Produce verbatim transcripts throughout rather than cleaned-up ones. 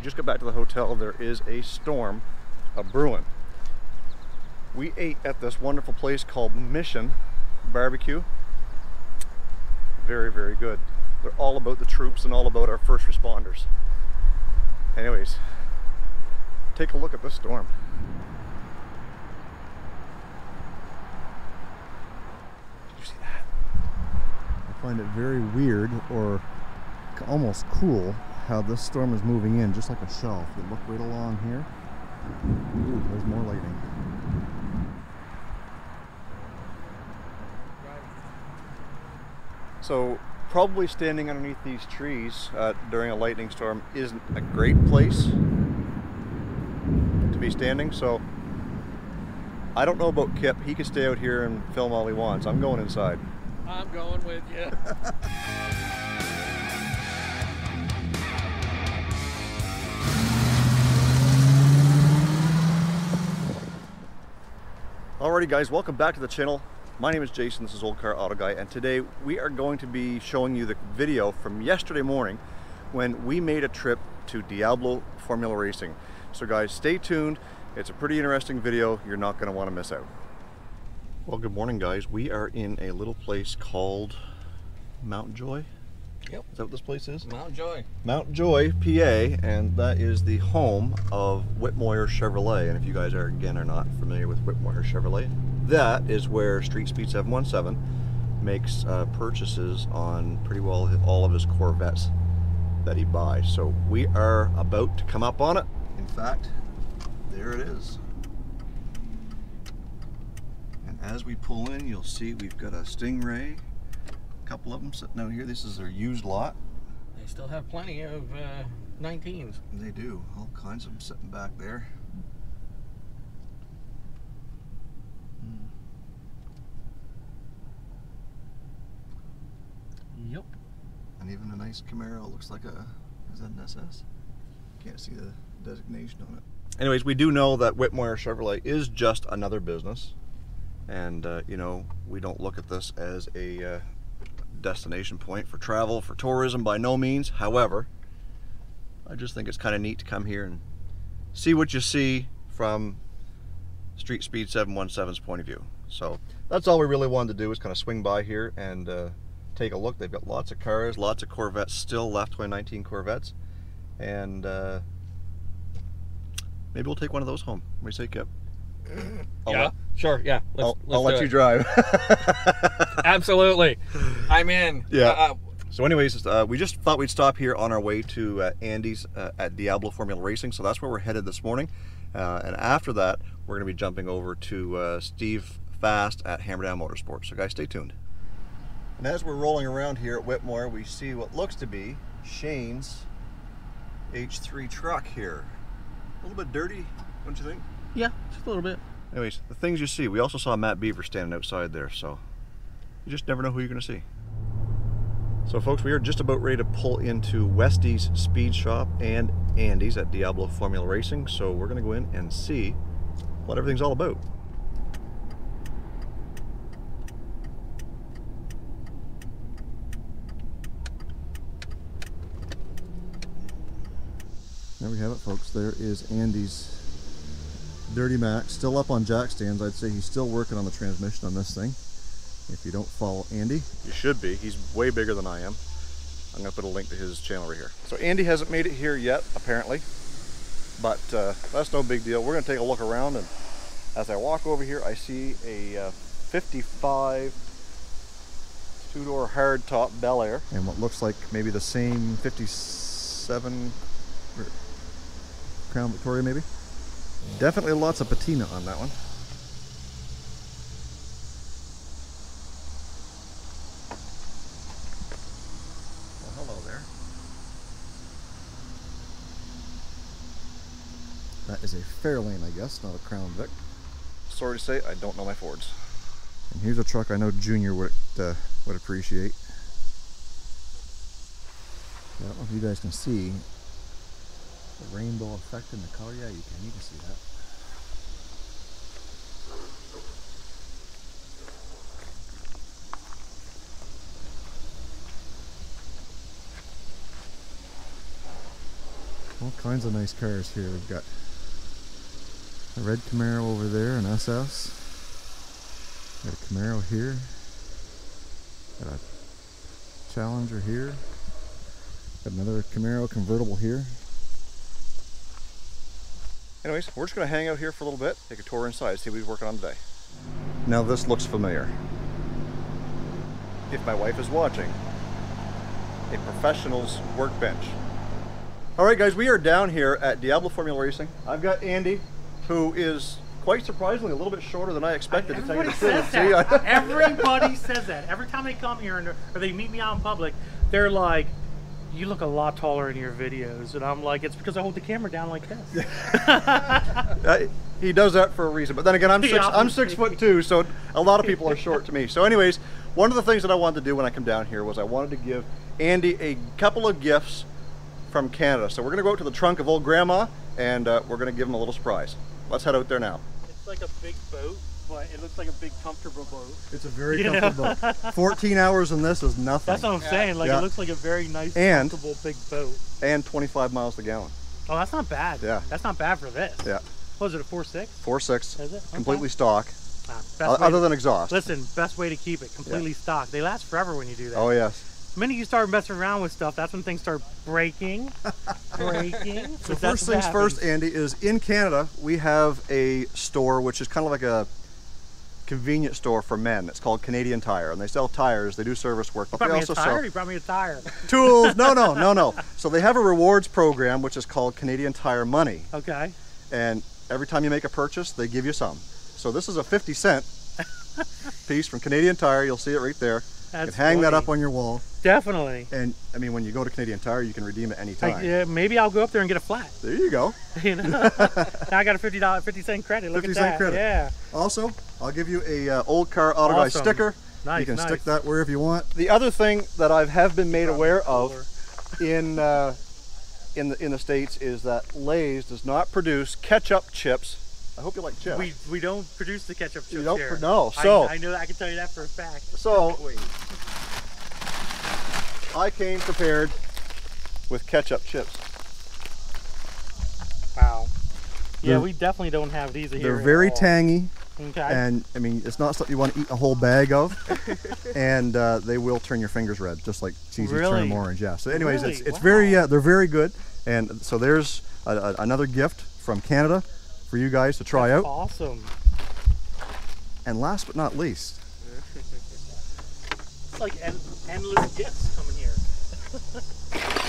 We just got back to the hotel. There is a storm, a brewing. We ate at this wonderful place called Mission Barbecue. Very, very good. They're all about the troops and all about our first responders. Anyways, take a look at this storm. Did you see that? I find it very weird, or almost cool, how this storm is moving in just like a shelf. You look right along here. Ooh, there's more lightning. So probably standing underneath these trees uh, during a lightning storm isn't a great place to be standing. So I don't know about Kip. He can stay out here and film all he wants. I'm going inside. I'm going with you. Alrighty guys, welcome back to the channel. My name is Jason, this is Olde Carr Auto Guy, and today we are going to be showing you the video from yesterday morning when we made a trip to Diablo Formula Racing. So guys, stay tuned. It's a pretty interesting video. You're not going to want to miss out. Well, good morning guys. We are in a little place called Mount Joy. Yep. Is that what this place is? Mount Joy. Mount Joy, P A, and that is the home of Whitmoyer Chevrolet. And if you guys are, again, are not familiar with Whitmoyer Chevrolet, that is where Street Speed seven one seven makes uh, purchases on pretty well all of his Corvettes that he buys. So we are about to come up on it. In fact, there it is. And as we pull in, you'll see we've got a Stingray. Couple of them sitting out here. This is their used lot. They still have plenty of uh, nineteens. They do. All kinds of them sitting back there. Mm. Yep. And even a nice Camaro. Looks like a, is that an S S? Can't see the designation on it. Anyways, we do know that Whitmoyer Chevrolet is just another business, and uh, you know, we don't look at this as a uh, destination point for travel, for tourism, by no means. However, I just think it's kind of neat to come here and see what you see from Street Speed seven one seven's point of view. So that's all we really wanted to do, is kind of swing by here and uh, take a look. They've got lots of cars, lots of Corvettes still left, twenty nineteen Corvettes, and uh, maybe we'll take one of those home. What do you say, Kip? I'll yeah, let, sure, yeah. Let's, I'll, let's I'll let it. you drive. Absolutely. I'm in. Yeah. Uh, so anyways, uh, we just thought we'd stop here on our way to uh, Andy's uh, at Diablo Formula Racing. So that's where we're headed this morning. Uh, and after that, we're going to be jumping over to uh, Steve Fast at Hammerdown Motorsports. So guys, stay tuned. And as we're rolling around here at Whitmore, we see what looks to be Shane's H three truck here. A little bit dirty, don't you think? Yeah, just a little bit. Anyways, the things you see. We also saw Matt Beaver standing outside there, so you just never know who you're going to see. So folks, we are just about ready to pull into Westy's Speed Shop and Andy's at Diablo Formula Racing, so we're going to go in and see what everything's all about. There we have it, folks. There is Andy's Dirty Mac, still up on jack stands. I'd say he's still working on the transmission on this thing. If you don't follow Andy, you should be. He's way bigger than I am. I'm gonna put a link to his channel right here. So Andy hasn't made it here yet, apparently, but uh, that's no big deal. We're gonna take a look around, and as I walk over here, I see a uh, fifty-five two-door hardtop Bel Air, and what looks like maybe the same fifty-seven Crown Victoria, maybe. Definitely lots of patina on that one. Well, hello there. That is a Fairlane, I guess, not a Crown Vic. Sorry to say, I don't know my Fords. And here's a truck I know Junior would uh, would appreciate. I don't know if you guys can see the rainbow effect in the color. Yeah, you can, you can see that. all kinds of nice cars here. We've got a red Camaro over there, an S S. Got a Camaro here. Got a Challenger here. Got another Camaro convertible here. Anyways, we're just going to hang out here for a little bit, take a tour inside, see what he's working on today. Now this looks familiar. If my wife is watching, a professional's workbench. All right guys, we are down here at Diablo Formula Racing. I've got Andy, who is quite surprisingly a little bit shorter than I expected. I, to everybody tell you the says truth. that. Everybody says that. Every time they come here and, or they meet me out in public, they're like, you look a lot taller in your videos. And I'm like, it's because I hold the camera down like this. I, he does that for a reason. But then again, I'm six, I'm six foot two, so a lot of people are short to me. So anyways, one of the things that I wanted to do when I come down here was I wanted to give Andy a couple of gifts from Canada. So we're gonna go out to the trunk of old grandma and uh, we're gonna give him a little surprise. Let's head out there now. It's like a big boat, but it looks like a big comfortable boat. It's a very you comfortable boat. fourteen hours in this is nothing. That's what I'm yeah. saying. Like yeah. It looks like a very nice and, comfortable big boat. And twenty-five miles a gallon. Oh, that's not bad. Yeah. That's not bad for this. Yeah. What is it, a four six? four six. Is it? Completely okay. stock. Ah, other to, than exhaust. Listen, best way to keep it, completely yeah. stock. They last forever when you do that. Oh yes. The minute you start messing around with stuff, that's when things start breaking. breaking. So first things first, Andy, is in Canada we have a store which is kind of like a convenience store for men. It's called Canadian Tire, and they sell tires. They do service work, but they also sell you brought me a tire. tools. No, no, no, no. So they have a rewards program which is called Canadian Tire Money. Okay. And every time you make a purchase, they give you some. So this is a fifty cent piece from Canadian Tire. You'll see it right there. That's you can hang funny. that up on your wall. Definitely. And I mean, when you go to Canadian Tire, you can redeem it anytime. Like, yeah, maybe I'll go up there and get a flat. There you go. You know? Now I got a fifty cent credit. Look fifty at that. Credit. Yeah. Also, I'll give you a uh, Olde Carr Auto Guy awesome. sticker. Nice, you can nice. stick that wherever you want. The other thing that I have been made Probably aware cooler. of in uh, in the in the States is that Lay's does not produce ketchup chips. I hope you like chips. We, we don't produce the ketchup chips don't, here. No, so. I, I know that, I can tell you that for a fact. So, Wait. I came prepared with ketchup chips. Wow. Yeah, they're, we definitely don't have these here. They're very tangy. Okay. And I mean, it's not something you want to eat a whole bag of. and uh, they will turn your fingers red, just like cheesy really? turn them orange. Yeah. So anyways, really? it's, it's wow. very, uh, they're very good. And so there's a, a, another gift from Canada for you guys to try That's out. Awesome. And last but not least. It's like en endless gifts coming here.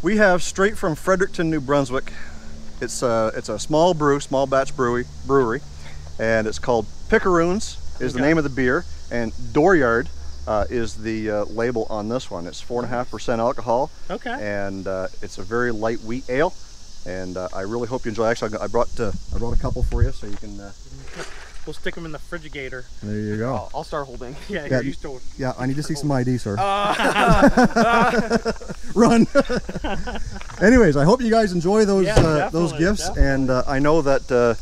We have straight from Fredericton, New Brunswick. It's a, it's a small brew, small batch brewery, brewery and it's called Picaroons is okay. the name of the beer, and Dooryard uh, is the uh, label on this one. It's four and a half percent alcohol. Okay. And uh, it's a very light wheat ale. And uh, I really hope you enjoy. Actually, I brought uh, I brought a couple for you, so you can. Uh... We'll stick them in the frigigator. There you go. I'll, I'll start holding. Yeah, yeah, you still, yeah. I need to see holding. some I D, sir. Uh, Run. Anyways, I hope you guys enjoy those yeah, uh, those gifts, definitely. and uh, I know that uh,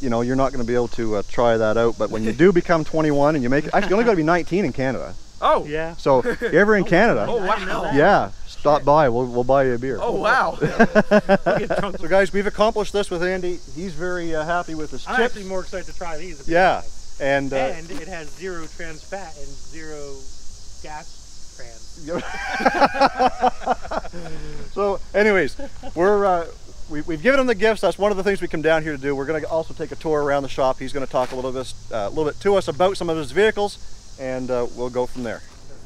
you know you're not going to be able to uh, try that out, but when you do become twenty-one and you make it, actually, you only got to be nineteen in Canada. Oh. Yeah. So if you're ever in oh, Canada. Oh wow. Yeah. Stop by, we'll, we'll buy you a beer. Oh, wow. So guys, we've accomplished this with Andy. He's very uh, happy with his chips. I'm actually more excited to try these. Yeah. And, uh, and it has zero trans fat and zero gas trans. So anyways, we're, uh, we, we've given him the gifts. That's one of the things we come down here to do. We're going to also take a tour around the shop. He's going to talk a little bit, uh, little bit to us about some of his vehicles, and uh, we'll go from there.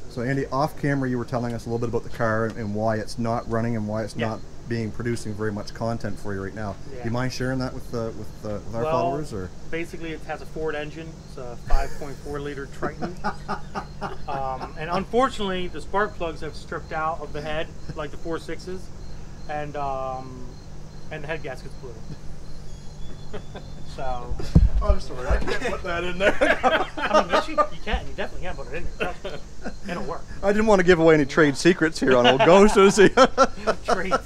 So Andy, off camera, you were telling us a little bit about the car and why it's not running and why it's yeah. not being producing very much content for you right now. Yeah. Do you mind sharing that with uh, with, uh, with our well, followers? Or basically, it has a Ford engine. It's a five point four liter Triton, um, and unfortunately, the spark plugs have stripped out of the head, like the four sixes, and um, and the head gasket's blew. So, oh, I'm sorry, I can't put that in there. I mean, yes, you, you can, you definitely can put it in there. It'll work. I didn't want to give away any trade secrets here on Old Ghost. Trade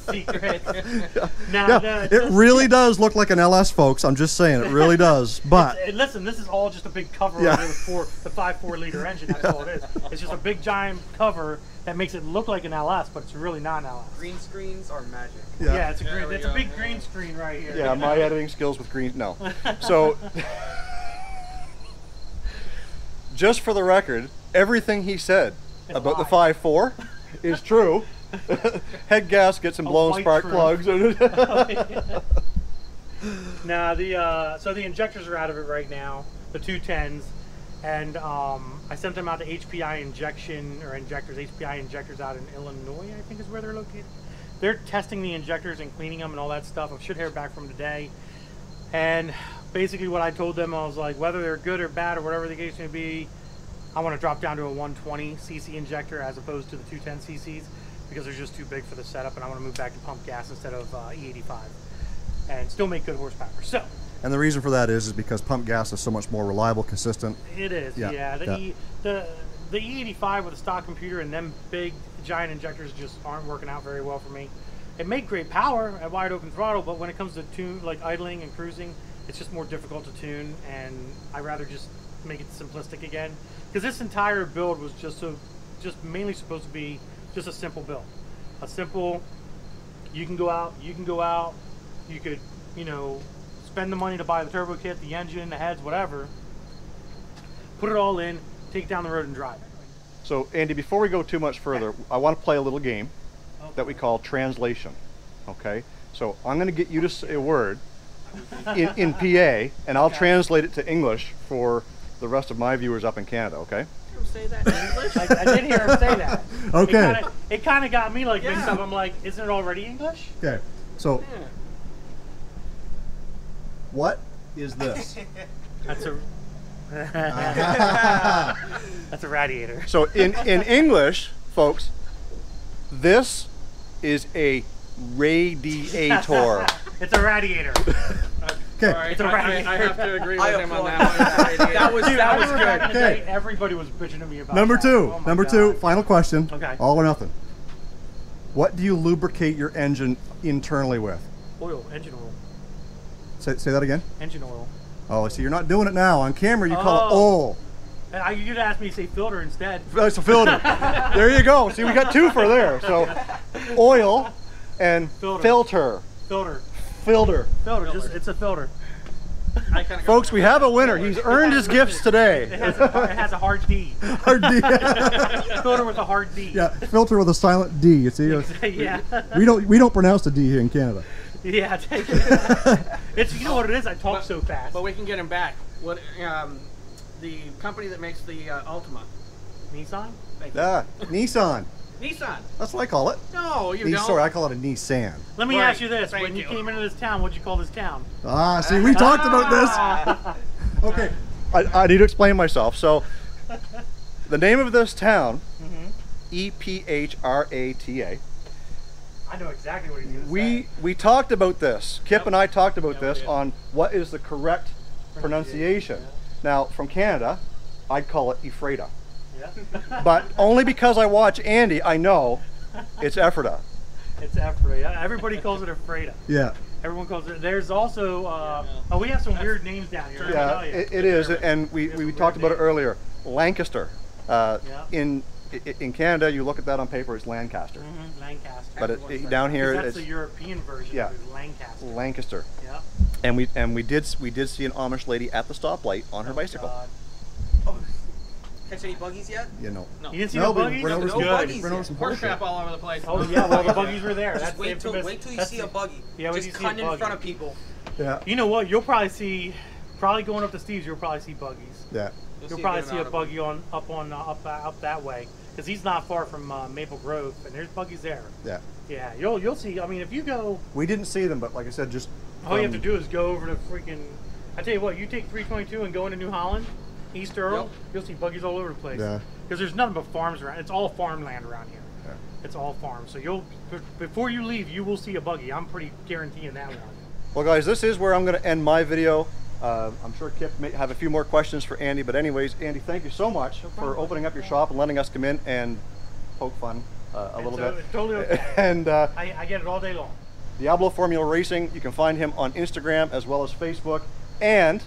secret. Now, yeah, no, it just, really does look like an L S, folks. I'm just saying, it really does. But it's, listen, this is all just a big cover yeah. over the four, the five four liter engine. That's yeah. all it is. It's just a big giant cover that makes it look like an L S, but it's really not an L S. Green screens are magic. Yeah, yeah it's a green, it's go. a big yeah. green screen right here. Yeah, my editing skills with green. No, so. Just for the record, everything he said it's about lie. the five four is true. Head gaskets and blown spark room. plugs. oh, yeah. Now the uh, so the injectors are out of it right now, the two tens, and um, I sent them out to H P I injection or injectors. H P I injectors out in Illinois, I think, is where they're located. They're testing the injectors and cleaning them and all that stuff. I should hear back from today. And basically what I told them, I was like, whether they're good or bad or whatever the case may be, I want to drop down to a one twenty C C injector as opposed to the two ten C Cs because they're just too big for the setup, and I want to move back to pump gas instead of uh, E eighty-five and still make good horsepower. So. And the reason for that is is because pump gas is so much more reliable, consistent. It is, yeah. yeah. The, yeah. E, the, the E eighty-five with a stock computer and them big giant injectors just aren't working out very well for me. It made great power at wide open throttle, but when it comes to tune, like idling and cruising, it's just more difficult to tune, and I'd rather just make it simplistic again. Because this entire build was just a, just mainly supposed to be just a simple build. A simple, you can go out, you can go out, you could, you know, spend the money to buy the turbo kit, the engine, the heads, whatever. Put it all in, take it down the road and drive. So Andy, before we go too much further, I want to play a little game that we call translation. Okay, so I'm going to get you to say a word in, in P A, and I'll okay. translate it to English for the rest of my viewers up in Canada. Okay. Did you say that in English? I, I did hear him say that. Okay. It kind of got me like yeah. mixed up. I'm like, isn't it already English? Okay. So, yeah. what is this? That's a. That's a radiator. So in in English, folks, this is a radiator. It's a radiator. Okay. Right, it's a radiator. I, I have to agree with him on that. That was, Dude, that was good. Today, everybody was bitching at me about Number that. two. Oh Number God. two. Final question. Okay. All or nothing. What do you lubricate your engine internally with? Oil. Engine oil. Say, say that again? Engine oil. Oh, so you're not doing it now. On camera, you oh. call it oil. I, you'd ask me to say filter instead. It's a filter. There you go. See, we got two for there. So oil and filter. Filter. Filter. Filter. Filter. filter. Just, it's a filter. I Folks, we have a winner. He's earned his gifts today. It has, a, it has a hard D. Hard D. Filter with a hard D. Yeah, filter with a silent D. You see? Yeah. We don't we don't pronounce the D here in Canada. Yeah. It's you know what it is. I talk but, so fast. But we can get him back. What? Um, the company that makes the uh, Altima. Nissan? Yeah, Nissan. Nissan. That's what I call it. No, you Nissan, don't. Sorry, I call it a Nissan. Let me right. ask you this. Thank when you, you came into this town, what'd you call this town? Ah, see, we talked about this. Okay, I, I need to explain myself. So, the name of this town, mm-hmm. E P H R A T A. I know exactly what he's going to we, say. We talked about this. Kip yep. and I talked about yep, this on what is the correct pronunciation. Yeah. Now, from Canada, I'd call it Ephrata. Yeah. But only because I watch Andy, I know it's Ephrata. It's Ephrata. Everybody calls it Ephrata. Yeah. Everyone calls it. There's also, uh, yeah, yeah. oh, we have some That's, weird names down here. Yeah, it, it is. And we, we, we talked about names. it earlier. Lancaster. Uh, yeah. In in Canada, you look at that on paper, it's Lancaster. Mm-hmm. Lancaster. But it, it, down here, that's it's the European version. Yeah. Of Lancaster. Lancaster. Yeah. And we and we did we did see an Amish lady at the stoplight on her oh bicycle. God. Oh, catch any buggies yet? Yeah, no. No. You didn't see no, no buggies. Ran over some, no buggies ran over some horse crap all over the place. Oh yeah, well the buggies were there. That's wait till wait till you that's see a buggy. Yeah, just cut in buggy. front of people. Yeah. You know what? You'll probably see, probably going up to Steve's, you'll probably see buggies. Yeah. You'll, You'll see probably see a buggy on up on uh, up uh, up that way because he's not far from uh, Maple Grove, and there's buggies there. Yeah. Yeah. You'll you'll see. I mean, if you go. We didn't see them, but like I said, just. All um, you have to do is go over to freaking. I tell you what, you take three twenty-two and go into New Holland, East Earl. Yep. You'll see buggies all over the place. Yeah. Because there's nothing but farms around. It's all farmland around here. Yeah. It's all farm. So you'll before you leave, you will see a buggy. I'm pretty guaranteeing that one. Well, guys, this is where I'm going to end my video. Uh, I'm sure Kip may have a few more questions for Andy, but anyways, Andy, thank you so much no for opening up your shop and letting us come in and poke fun uh, a it's little totally, bit. Totally okay. And uh, I, I get it all day long. Diablo Formula Racing. You can find him on Instagram as well as Facebook, and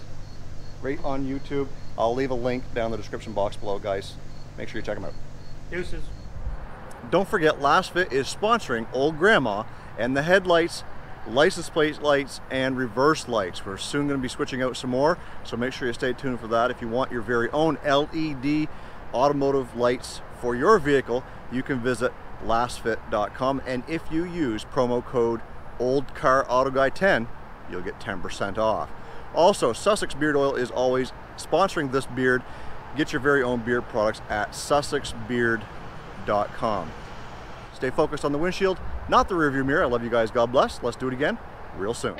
right on YouTube. I'll leave a link down in the description box below, guys. Make sure you check him out. Deuces. Don't forget, LastFit is sponsoring Old Grandma and the headlights, license plate lights, and reverse lights. We're soon going to be switching out some more, so make sure you stay tuned for that. If you want your very own L E D automotive lights for your vehicle, you can visit last fit dot com, and if you use promo code Olde Carr Auto Guy ten, you'll get ten percent off. Also, Sussex Beard Oil is always sponsoring this beard. Get your very own beard products at sussex beard dot com. Stay focused on the windshield, not the rearview mirror. I love you guys. God bless. Let's do it again real soon.